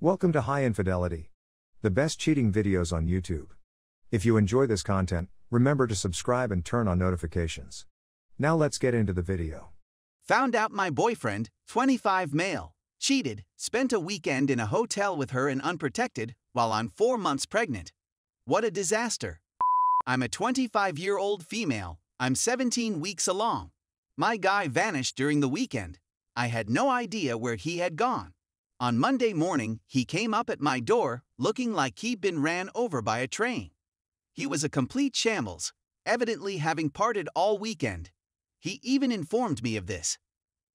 Welcome to High Infidelity, the best cheating videos on YouTube. If you enjoy this content, remember to subscribe and turn on notifications. Now let's get into the video. Found out my boyfriend, 25 male, cheated, spent a weekend in a hotel with her and unprotected, while I'm 4 months pregnant. What a disaster. I'm a 25-year-old female, I'm 17 weeks along. My guy vanished during the weekend. I had no idea where he had gone. On Monday morning, he came up at my door, looking like he'd been ran over by a train. He was a complete shambles, evidently having partied all weekend. He even informed me of this.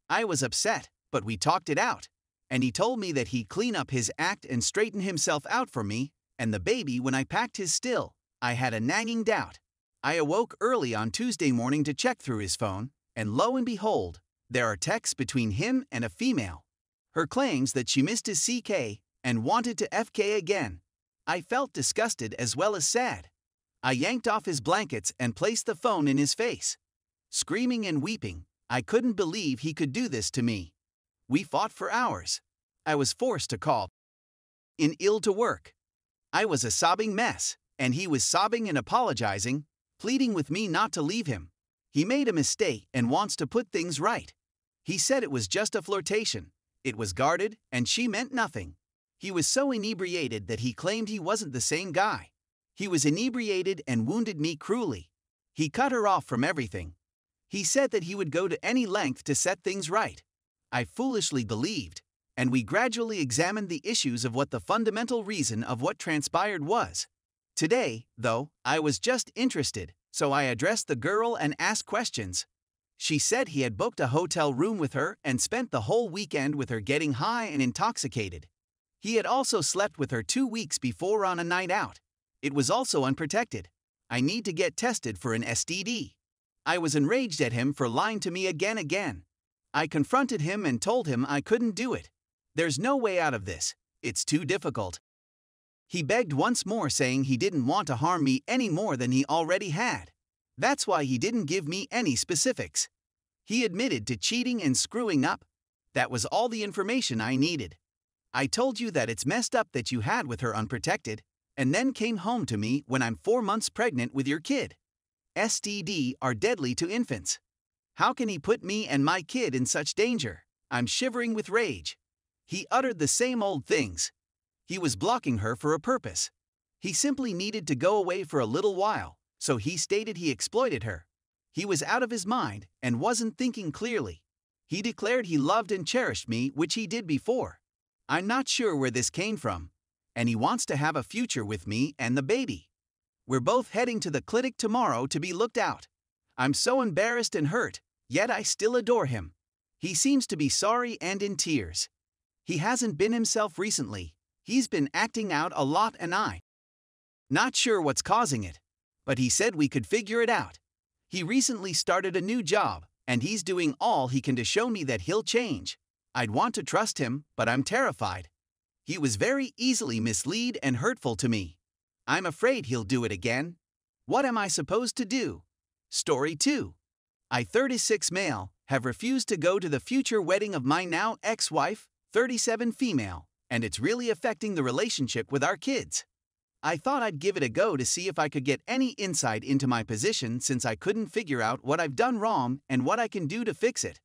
I was upset, but we talked it out, and he told me that he'd clean up his act and straighten himself out for me and the baby when I packed his still. I had a nagging doubt. I awoke early on Tuesday morning to check through his phone, and lo and behold, there are texts between him and a female. Her claims that she missed his CK and wanted to FK again. I felt disgusted as well as sad. I yanked off his blankets and placed the phone in his face. Screaming and weeping, I couldn't believe he could do this to me. We fought for hours. I was forced to call in ill to work. I was a sobbing mess, and he was sobbing and apologizing, pleading with me not to leave him. He made a mistake and wants to put things right. He said it was just a flirtation. It was guarded, and she meant nothing. He was so inebriated that he claimed he wasn't the same guy. He was inebriated and wounded me cruelly. He cut her off from everything. He said that he would go to any length to set things right. I foolishly believed, and we gradually examined the issues of what the fundamental reason of what transpired was. Today, though, I was just interested, so I addressed the girl and asked questions. She said he had booked a hotel room with her and spent the whole weekend with her getting high and intoxicated. He had also slept with her 2 weeks before on a night out. It was also unprotected. I need to get tested for an STD. I was enraged at him for lying to me again. I confronted him and told him I couldn't do it. There's no way out of this. It's too difficult. He begged once more, saying he didn't want to harm me any more than he already had. That's why he didn't give me any specifics. He admitted to cheating and screwing up. That was all the information I needed. I told you that it's messed up that you had with her unprotected, and then came home to me when I'm 4 months pregnant with your kid. STD are deadly to infants. How can he put me and my kid in such danger? I'm shivering with rage. He uttered the same old things. He was blocking her for a purpose. He simply needed to go away for a little while, so he stated he exploited her. He was out of his mind and wasn't thinking clearly. He declared he loved and cherished me, which he did before. I'm not sure where this came from, and he wants to have a future with me and the baby. We're both heading to the clinic tomorrow to be looked out. I'm so embarrassed and hurt, yet I still adore him. He seems to be sorry and in tears. He hasn't been himself recently. He's been acting out a lot, and I'm not sure what's causing it, but he said we could figure it out. He recently started a new job, and he's doing all he can to show me that he'll change. I'd want to trust him, but I'm terrified. He was very easily misled and hurtful to me. I'm afraid he'll do it again. What am I supposed to do? Story 2. I, 36 male, have refused to go to the future wedding of my now ex-wife, 37 female, and it's really affecting the relationship with our kids. I thought I'd give it a go to see if I could get any insight into my position, since I couldn't figure out what I've done wrong and what I can do to fix it.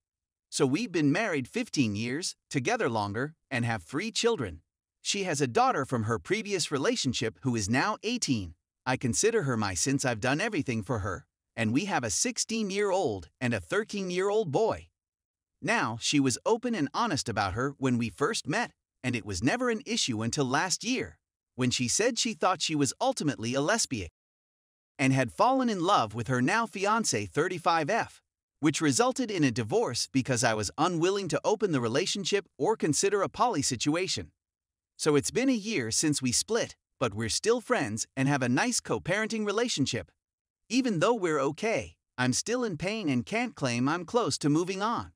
So we've been married 15 years, together longer, and have 3 children. She has a daughter from her previous relationship who is now 18. I consider her my, since I've done everything for her, and we have a 16-year-old and a 13-year-old boy. Now, she was open and honest about her when we first met, and it was never an issue until last year, when she said she thought she was ultimately a lesbian and had fallen in love with her now fiancé 35F, which resulted in a divorce because I was unwilling to open the relationship or consider a poly situation. So it's been a year since we split, but we're still friends and have a nice co-parenting relationship. Even though we're okay, I'm still in pain and can't claim I'm close to moving on.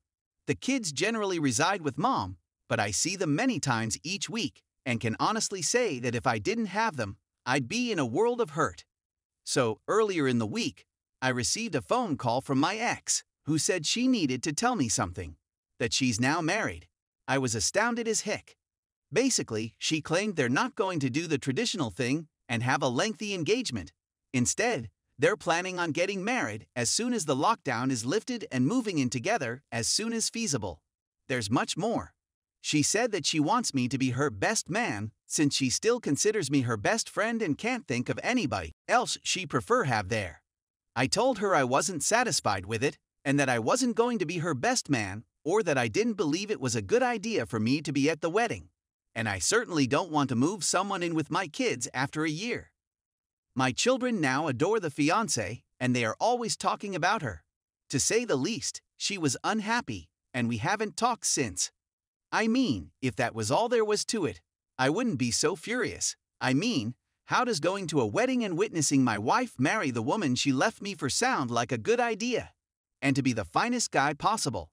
The kids generally reside with mom, but I see them many times each week, and can honestly say that if I didn't have them, I'd be in a world of hurt. So, earlier in the week, I received a phone call from my ex, who said she needed to tell me something, that she's now married. I was astounded as heck. Basically, she claimed they're not going to do the traditional thing and have a lengthy engagement. Instead, they're planning on getting married as soon as the lockdown is lifted and moving in together as soon as feasible. There's much more. She said that she wants me to be her best man since she still considers me her best friend and can't think of anybody else she prefer have there. I told her I wasn't satisfied with it and that I wasn't going to be her best man or that I didn't believe it was a good idea for me to be at the wedding. And I certainly don't want to move someone in with my kids after a year. My children now adore the fiancé, and they are always talking about her. To say the least, she was unhappy, and we haven't talked since. I mean, if that was all there was to it, I wouldn't be so furious. I mean, how does going to a wedding and witnessing my wife marry the woman she left me for sound like a good idea? And to be the finest guy possible.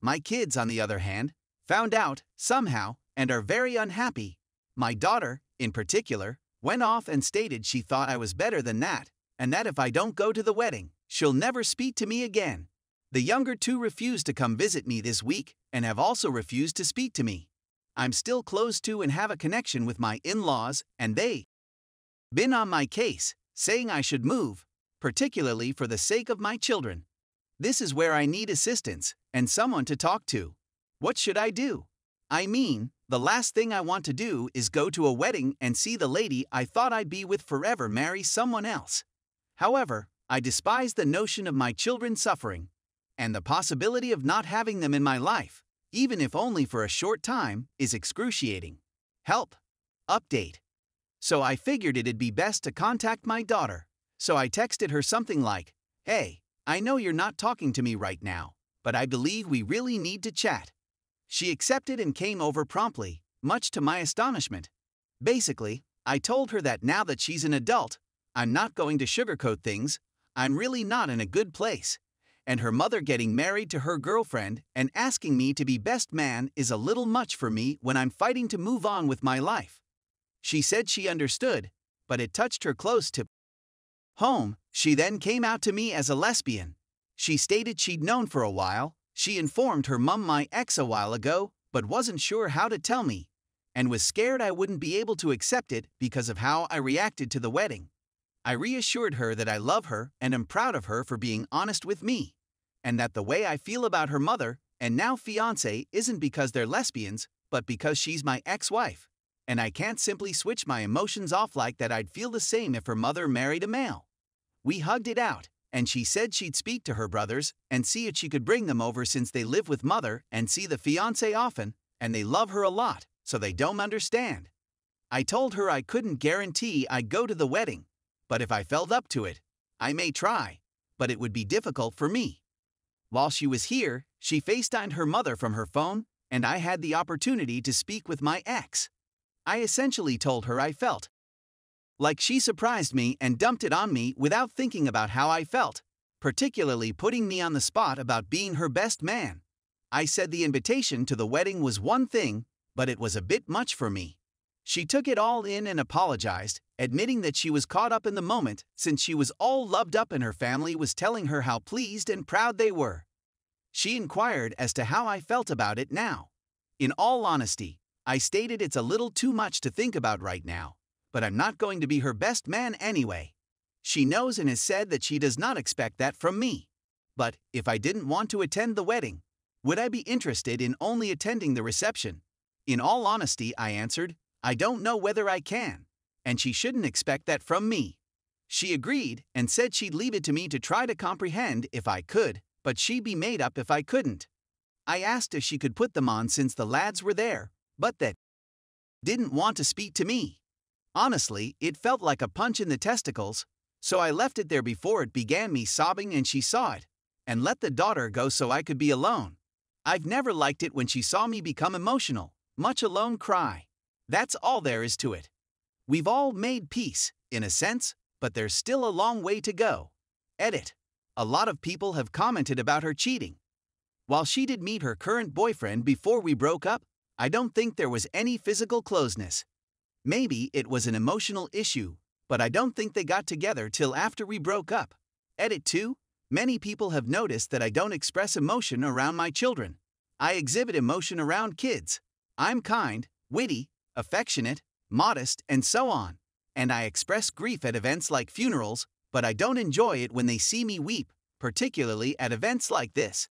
My kids, on the other hand, found out, somehow, and are very unhappy. My daughter, in particular, went off and stated she thought I was better than that, and that if I don't go to the wedding, she'll never speak to me again. The younger two refused to come visit me this week and have also refused to speak to me. I'm still close to and have a connection with my in-laws, and they've been on my case, saying I should move, particularly for the sake of my children. This is where I need assistance and someone to talk to. What should I do? I mean, the last thing I want to do is go to a wedding and see the lady I thought I'd be with forever marry someone else. However, I despise the notion of my children suffering and the possibility of not having them in my life, even if only for a short time, is excruciating. Help. Update. So I figured it'd be best to contact my daughter. So I texted her something like, "Hey, I know you're not talking to me right now, but I believe we really need to chat." She accepted and came over promptly, much to my astonishment. Basically, I told her that now that she's an adult, I'm not going to sugarcoat things, I'm really not in a good place, and her mother getting married to her girlfriend and asking me to be best man is a little much for me when I'm fighting to move on with my life. She said she understood, but it touched her close to home. She then came out to me as a lesbian. She stated she'd known for a while. She informed her mum my ex a while ago, but wasn't sure how to tell me, and was scared I wouldn't be able to accept it because of how I reacted to the wedding. I reassured her that I love her and am proud of her for being honest with me, and that the way I feel about her mother and now fiancé isn't because they're lesbians, but because she's my ex-wife, and I can't simply switch my emotions off like that. I'd feel the same if her mother married a male. We hugged it out, and she said she'd speak to her brothers and see if she could bring them over since they live with mother and see the fiancé often, and they love her a lot, so they don't understand. I told her I couldn't guarantee I'd go to the wedding, but if I felt up to it, I may try, but it would be difficult for me. While she was here, she FaceTimed her mother from her phone, and I had the opportunity to speak with my ex. I essentially told her I felt like she surprised me and dumped it on me without thinking about how I felt, particularly putting me on the spot about being her best man. I said the invitation to the wedding was one thing, but it was a bit much for me. She took it all in and apologized, admitting that she was caught up in the moment since she was all loved up and her family was telling her how pleased and proud they were. She inquired as to how I felt about it now. In all honesty, I stated it's a little too much to think about right now, but I'm not going to be her best man anyway. She knows and has said that she does not expect that from me. But if I didn't want to attend the wedding, would I be interested in only attending the reception? In all honesty, I answered, I don't know whether I can, and she shouldn't expect that from me. She agreed and said she'd leave it to me to try to comprehend if I could, but she'd be made up if I couldn't. I asked if she could put them on since the lads were there, but that didn't want to speak to me. Honestly, it felt like a punch in the testicles, so I left it there before it began me sobbing and she saw it, and let the daughter go so I could be alone. I've never liked it when she saw me become emotional, much alone cry. That's all there is to it. We've all made peace, in a sense, but there's still a long way to go. Edit. A lot of people have commented about her cheating. While she did meet her current boyfriend before we broke up, I don't think there was any physical closeness. Maybe it was an emotional issue, but I don't think they got together till after we broke up. Edit 2. Many people have noticed that I don't express emotion around my children. I exhibit emotion around kids. I'm kind, witty, affectionate, modest, and so on. And I express grief at events like funerals, but I don't enjoy it when they see me weep, particularly at events like this.